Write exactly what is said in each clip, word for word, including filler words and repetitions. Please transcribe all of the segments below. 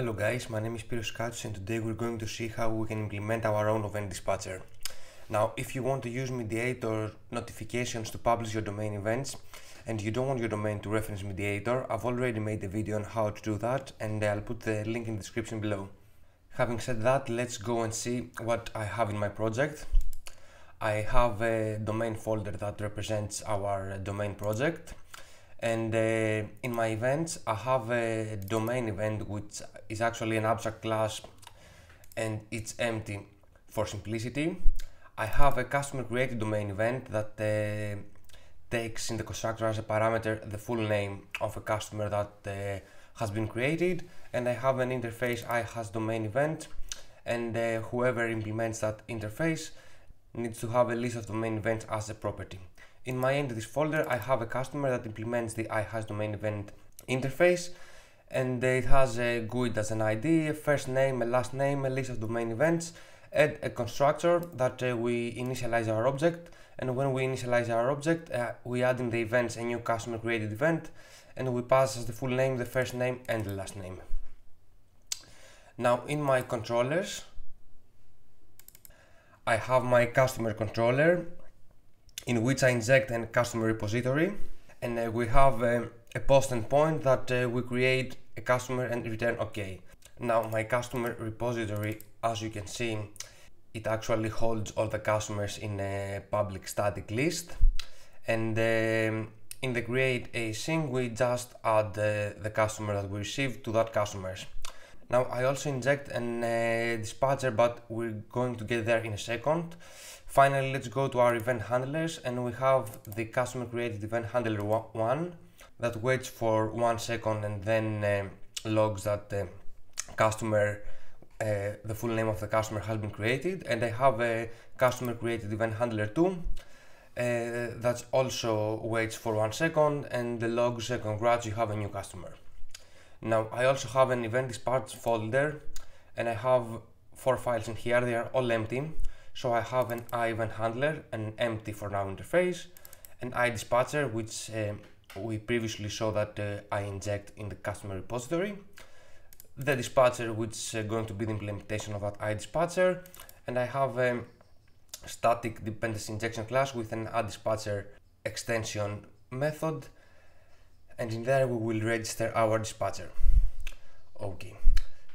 Hello guys, my name is Spyros Katsios and today we're going to see how we can implement our own event dispatcher. Now, if you want to use Mediator notifications to publish your domain events and you don't want your domain to reference Mediator, I've already made a video on how to do that and I'll put the link in the description below. Having said that, let's go and see what I have in my project. I have a domain folder that represents our domain project. And uh, in my events, I have a domain event which is actually an abstract class and it's empty for simplicity. I have a customer created domain event that uh, takes in the constructor as a parameter the full name of a customer that uh, has been created, and I have an interface I has domain event, and uh, whoever implements that interface needs to have a list of domain events as a property. In my entities folder, I have a customer that implements the iHas domain event interface, and it has a G U I D as an I D, a first name, a last name, a list of domain events, and a constructor that uh, we initialize our object. And when we initialize our object, uh, we add in the events a new customer created event, and we pass as the full name, the first name, and the last name. Now, in my controllers, I have my customer controller, in which I inject a customer repository, and uh, we have uh, a post endpoint that uh, we create a customer and return OK. Now, my customer repository, as you can see, it actually holds all the customers in a public static list, and uh, in the create async we just add uh, the customer that we received to that customers. Now, I also inject an uh, dispatcher, but we're going to get there in a second. Finally, let's go to our event handlers, and we have the customer created event handler one that waits for one second and then uh, logs that the customer, uh, the full name of the customer has been created. And I have a customer created event handler two uh, that also waits for one second and the logs uh, congrats, you have a new customer. Now, I also have an event dispatch folder, and I have four files in here. They are all empty. So I have an iEvent handler, an empty for now interface, an iDispatcher, which uh, we previously saw that uh, I inject in the customer repository, the dispatcher, which is going to be the implementation of that iDispatcher, and I have a static dependency injection class with an addDispatcher extension method, and in there we will register our dispatcher. Okay,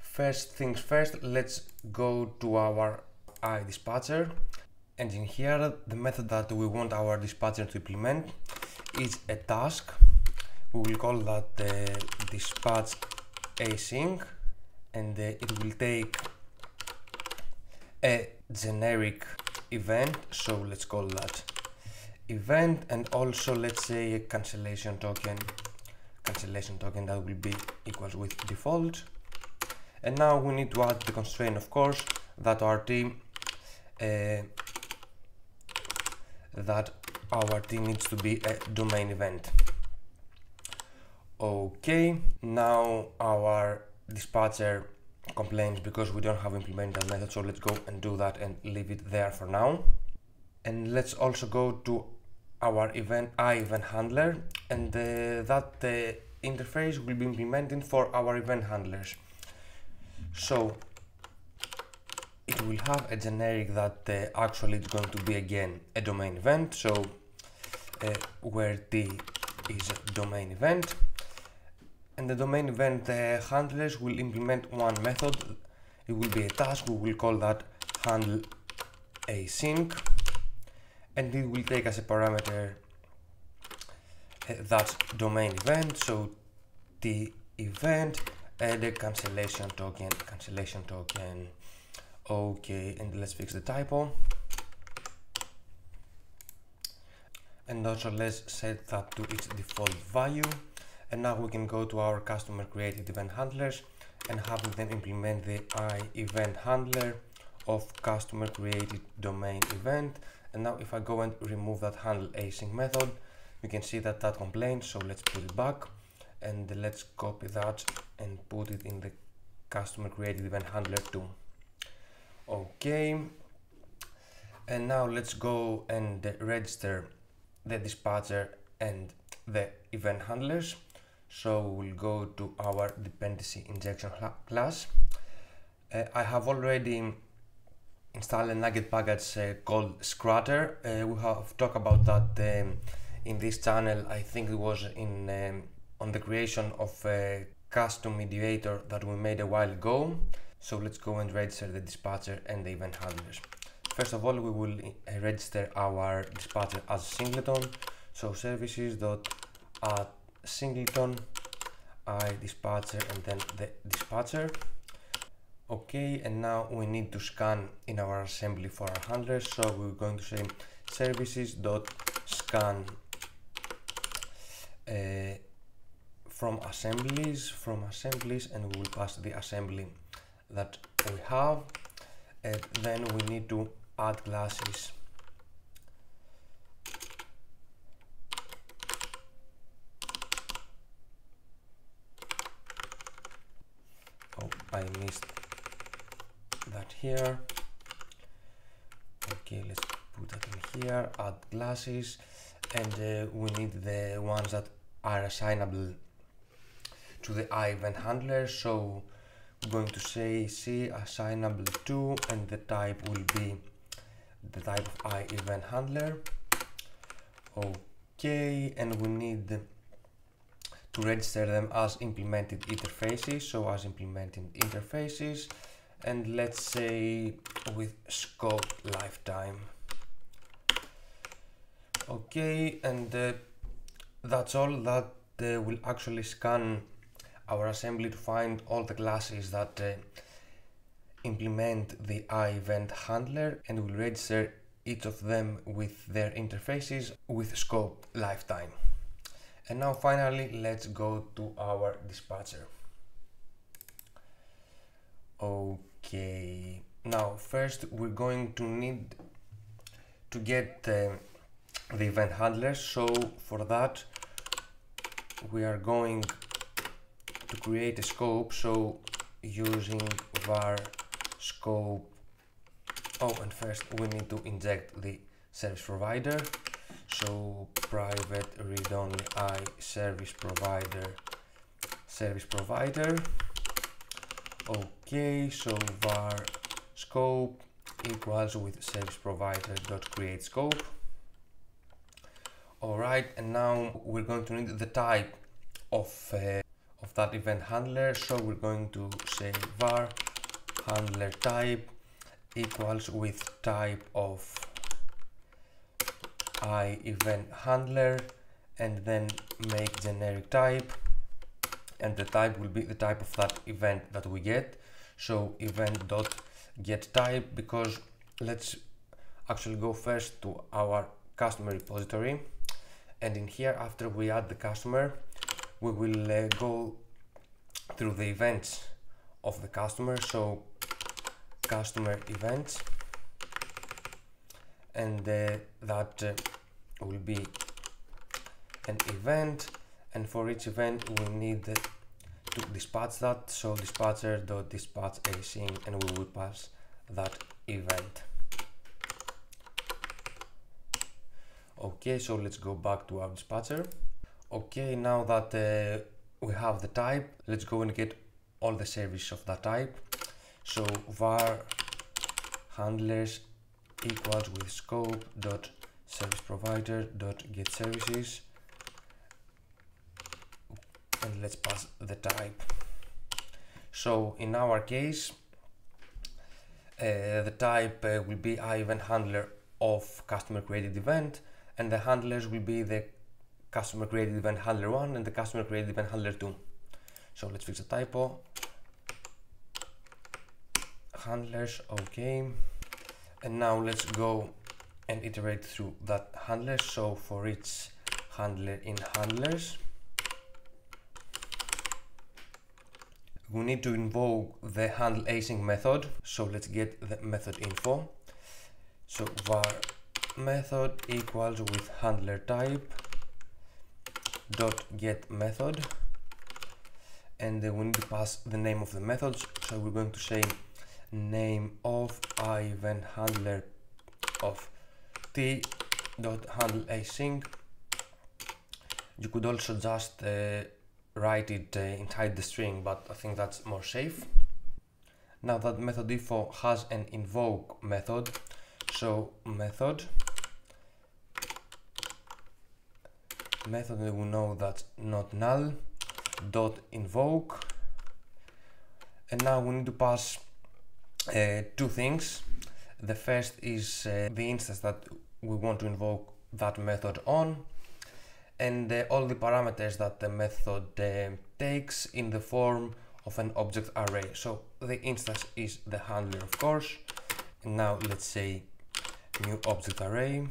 first things first, let's go to our iDispatcher, and in here the method that we want our dispatcher to implement is a task. We will call that uh, dispatch async, and uh, it will take a generic event, so let's call that event, and also let's say a cancellation token cancellation token that will be equals with default. And now we need to add the constraint, of course, that our team uh, that our team needs to be a domain event. Okay, now our dispatcher complains because we don't have implemented that method, so let's go and do that and leave it there for now. And let's also go to our event iEvent handler, and uh, that uh, interface will be implemented for our event handlers. So it will have a generic that uh, actually it's going to be again a domain event, so uh, where T is a domain event, and the domain event uh, handlers will implement one method. It will be a task, we will call that handle async, and it will take as a parameter uh, that's domain event, so T event, and a cancellation token cancellation token. Okay, and let's fix the typo, and also let's set that to its default value. And now we can go to our customer created event handlers and have them implement the iEvent handler of customer created domain event. And now if I go and remove that handle async method, you can see that that complains, so let's put it back, and let's copy that and put it in the customer created event handler too. Okay, and now let's go and register the dispatcher and the event handlers. So we'll go to our dependency injection class. Uh, I have already installed a nugget package uh, called Scrutor. Uh, we have talked about that um, in this channel. I think it was in um, on the creation of a custom mediator that we made a while ago. So let's go and register the dispatcher and the event handlers. First of all, we will uh, register our dispatcher as singleton. So services dot add singleton I dispatcher and then the dispatcher. Okay, and now we need to scan in our assembly for our handlers, so we're going to say services dot scan uh, from assemblies from assemblies and we will pass the assembly that we have, and then we need to add classes. Oh, I missed that here. Okay, let's put that in here, add classes, and uh, we need the ones that are assignable to the event handler. So we're going to say C assignable to, and the type will be the type of I event handler. Okay, and we need to register them as implemented interfaces, so as implementing interfaces, and let's say with scope lifetime. Okay, and uh, that's all that uh, will actually scan our assembly to find all the classes that uh, implement the iEvent handler, and will register each of them with their interfaces with scope lifetime. And now finally, let's go to our dispatcher. Okay, now first we're going to need to get uh, the event handler. So for that, we are going to create a scope, so using var scope. Oh, and first we need to inject the service provider, so private read-only I service provider service provider. Okay, so var scope equals with service provider dot create scope. All right, and now we're going to need the type of uh, of that event handler, so we're going to say var handler type equals with type of I event handler, and then make generic type, and the type will be the type of that event that we get. So event dot get type, because let's actually go first to our customer repository, and in here, after we add the customer, we will uh, go through the events of the customer, so customer events, and uh, that uh, will be an event, and for each event we need uh, to dispatch that, so dispatcher dot dispatch async, and we will pass that event. Okay, so let's go back to our dispatcher. Okay, now that uh, we have the type, let's go and get all the services of that type. So var handlers equals with scope dot service provider dot get services, and let's pass the type. So in our case, uh, the type uh, will be event handler of customer created event, and the handlers will be the customer created event handler one and the customer created event handler two. So let's fix the typo. Handlers, okay. And now let's go and iterate through that handler. So for each handler in handlers, we need to invoke the handle async method. So let's get the method info. So var method equals with handler type dot get method, and uh, we need to pass the name of the method, so we're going to say name of event handler of t dot handle async. You could also just uh, write it uh, inside the string, but I think that's more safe. Now that method info has an invoke method, so method method we know that's not null dot invoke, and now we need to pass uh, two things. The first is uh, the instance that we want to invoke that method on, and uh, all the parameters that the method uh, takes in the form of an object array. So the instance is the handler, of course. And now let's say new object array,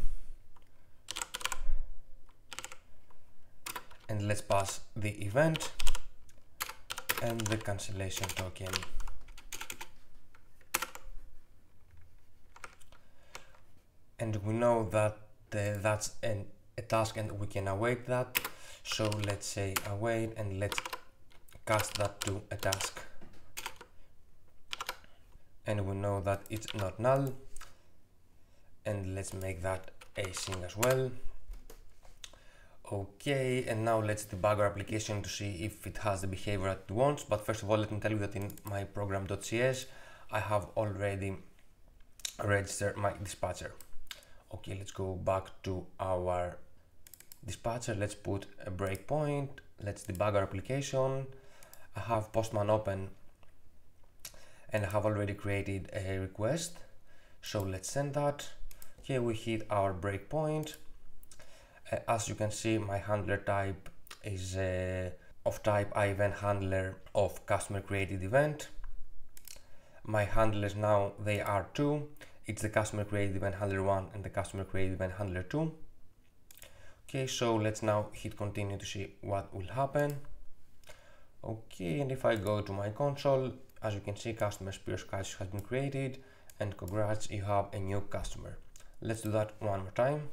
and let's pass the event and the cancellation token. And we know that uh, that's an, a task, and we can await that. So let's say await, and let's cast that to a task. And we know that it's not null, and let's make that async as well. Okay, and now let's debug our application to see if it has the behavior that it wants. But first of all, let me tell you that in my program.cs, I have already registered my dispatcher. Okay, let's go back to our dispatcher. Let's put a breakpoint. Let's debug our application. I have Postman open, and I have already created a request. So let's send that. Here we hit our breakpoint. Uh, as you can see, my handler type is uh, of type iEvent handler of customer created event. My handlers now, they are two. It's the customer created event handler one and the customer created event handler two. Okay, so let's now hit continue to see what will happen. Okay, and if I go to my console, as you can see, customer Spyros Katsios has been created, and congrats, you have a new customer. Let's do that one more time.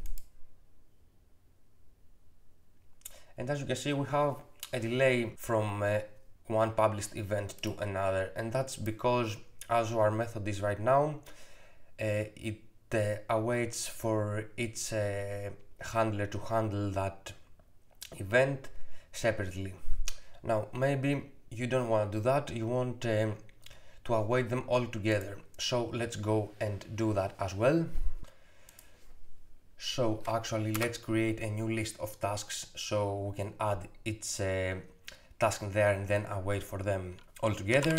And as you can see, we have a delay from uh, one published event to another, and that's because as our method is right now, uh, it uh, awaits for its uh, handler to handle that event separately. Now, maybe you don't want to do that, you want um, to await them all together. So let's go and do that as well. So actually, let's create a new list of tasks so we can add its uh, task in there and then await for them all together.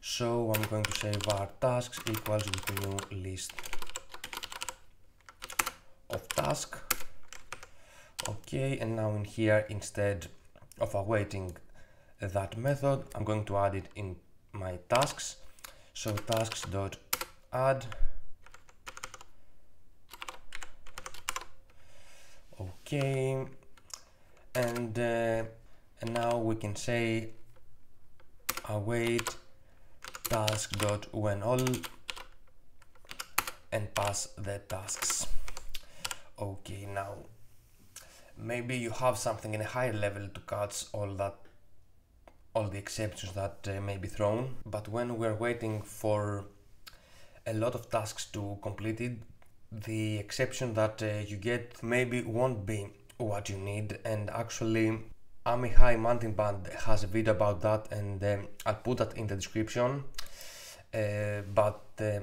So I'm going to save our tasks equals with new list of task. Okay, and now in here, instead of awaiting that method, I'm going to add it in my tasks. So tasks.add. Okay, and, uh, and now we can say await task.whenAll and pass the tasks. Okay, now maybe you have something in a higher level to catch all that, all the exceptions that uh, may be thrown, but when we're waiting for a lot of tasks to complete it, the exception that uh, you get maybe won't be what you need. And actually, Amihai Mantinband has a video about that, and uh, I'll put that in the description. Uh, but uh,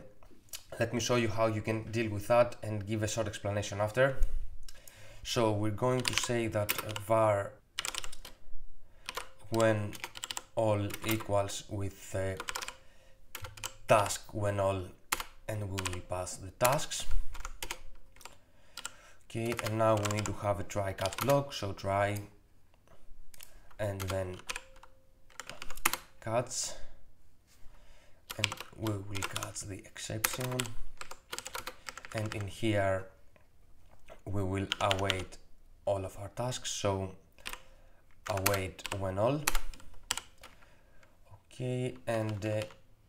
let me show you how you can deal with that and give a short explanation after. So we're going to say that var when all equals with uh, task when all, and we will pass the tasks. Okay, and now we need to have a try cat block, so try and then cats, and we will catch the exception, and in here we will await all of our tasks, so await when all. Okay, and uh,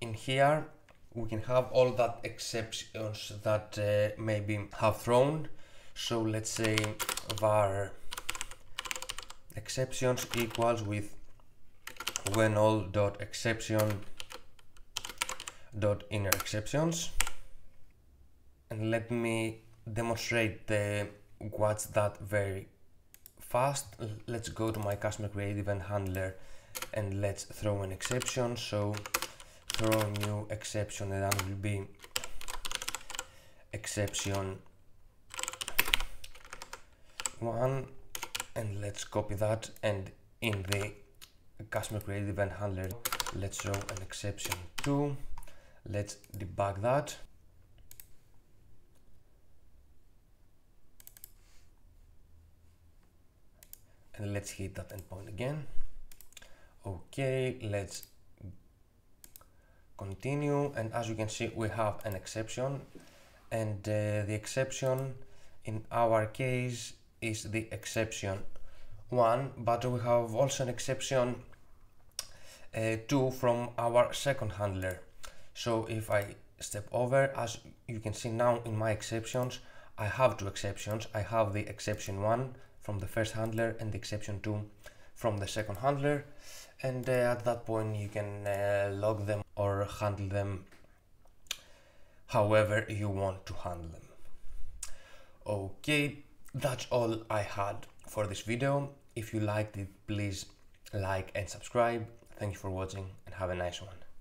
in here we can have all that exceptions that uh, maybe have thrown. So let's say var exceptions equals with when all dot exception dot inner exceptions, and let me demonstrate the what's that very fast. Let's go to my customer create event handler and let's throw an exception. So throw a new exception, and that will be exception one, and let's copy that, and in the customer create event handler let's throw an exception two. Let's debug that. And let's hit that endpoint again. Okay, let's continue. And as you can see, we have an exception. And uh, the exception in our case is the exception one, but we have also an exception uh, two from our second handler. So if I step over, as you can see now in my exceptions, I have two exceptions. I have the exception one from the first handler and the exception two from the second handler, and uh, at that point you can uh, log them or handle them however you want to handle them. Okay, that's all I had for this video. If you liked it, please like and subscribe. Thank you for watching and have a nice one.